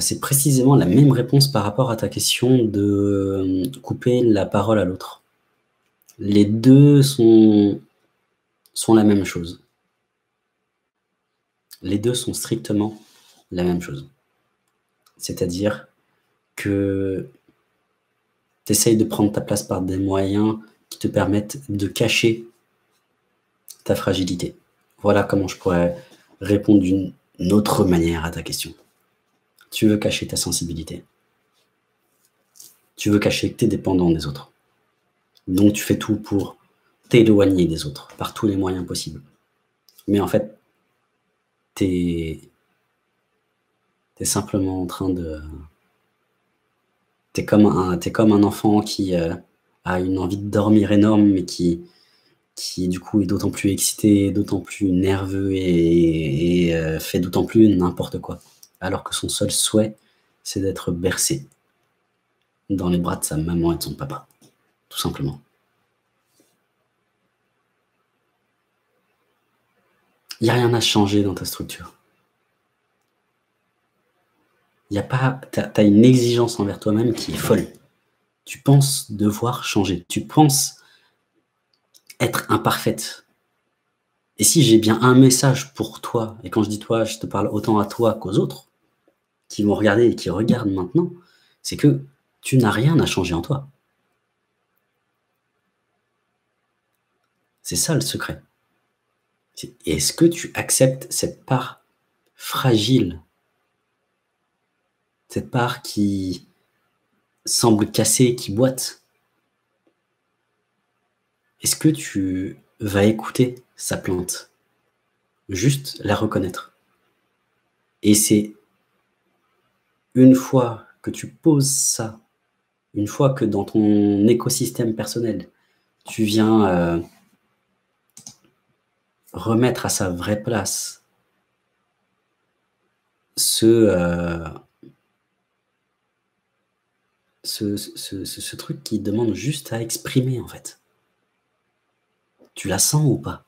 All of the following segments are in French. c'est précisément la même réponse par rapport à ta question de couper la parole à l'autre. Les deux sont la même chose. Les deux sont strictement la même chose. C'est-à-dire que tu essayes de prendre ta place par des moyens qui te permettent de cacher ta fragilité. Voilà comment je pourrais répondre d'une autre manière à ta question. Tu veux cacher ta sensibilité. Tu veux cacher que tu es dépendant des autres. Donc tu fais tout pour t'éloigner des autres par tous les moyens possibles. Mais en fait, t'es simplement en train de... T'es comme un enfant qui a une envie de dormir énorme, mais qui du coup est d'autant plus excité, d'autant plus nerveux et fait d'autant plus n'importe quoi. Alors que son seul souhait, c'est d'être bercé dans les bras de sa maman et de son papa, tout simplement. Il n'y a rien à changer dans ta structure. Tu as une exigence envers toi-même qui est folle. Tu penses devoir changer. Tu penses être imparfaite. Et si j'ai bien un message pour toi, et quand je dis toi, je te parle autant à toi qu'aux autres, qui vont regarder et qui regardent maintenant, c'est que tu n'as rien à changer en toi. C'est ça le secret. Est-ce que tu acceptes cette part fragile, cette part qui semble cassée, qui boite? Est-ce que tu vas écouter sa plainte? Juste la reconnaître. Et c'est une fois que tu poses ça, une fois que dans ton écosystème personnel, tu viens remettre à sa vraie place ce truc qui demande juste à exprimer, en fait. Tu la sens ou pas?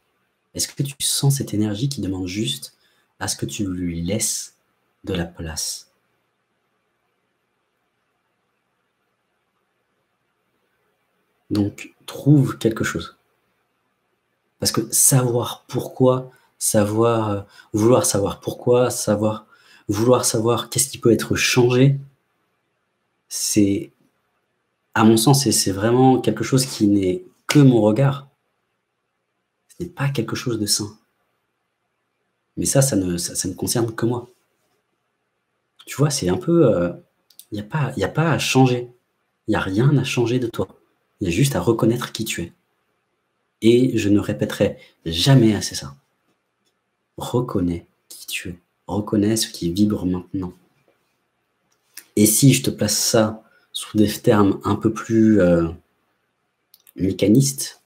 Est-ce que tu sens cette énergie qui demande juste à ce que tu lui laisses de la place? Donc, trouve quelque chose. Parce que savoir pourquoi, vouloir savoir pourquoi, vouloir savoir qu'est-ce qui peut être changé, c'est, à mon sens, c'est vraiment quelque chose qui n'est que mon regard. N'est pas quelque chose de sain. Mais ça ne concerne que moi. Tu vois, c'est un peu... Il n'y a pas à changer. Il n'y a rien à changer de toi. Il y a juste à reconnaître qui tu es. Et je ne répéterai jamais assez ça. Reconnais qui tu es. Reconnais ce qui vibre maintenant. Et si je te place ça sous des termes un peu plus mécanistes,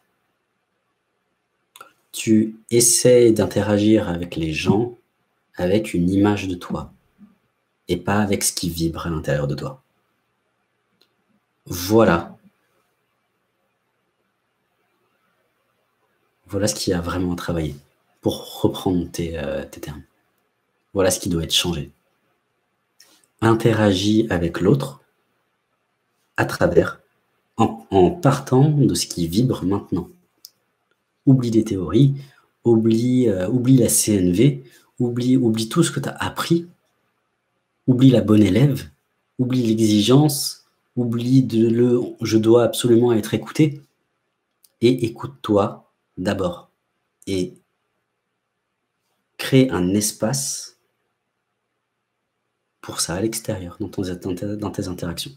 tu essaies d'interagir avec les gens avec une image de toi et pas avec ce qui vibre à l'intérieur de toi. Voilà. Voilà ce qui a vraiment travaillé, pour reprendre tes termes. Voilà ce qui doit être changé. Interagis avec l'autre à travers, en partant de ce qui vibre maintenant. Oublie les théories, oublie la CNV, oublie tout ce que tu as appris, oublie la bonne élève, oublie l'exigence, oublie je dois absolument être écouté, et écoute-toi d'abord. Et crée un espace pour ça à l'extérieur, dans tes interactions.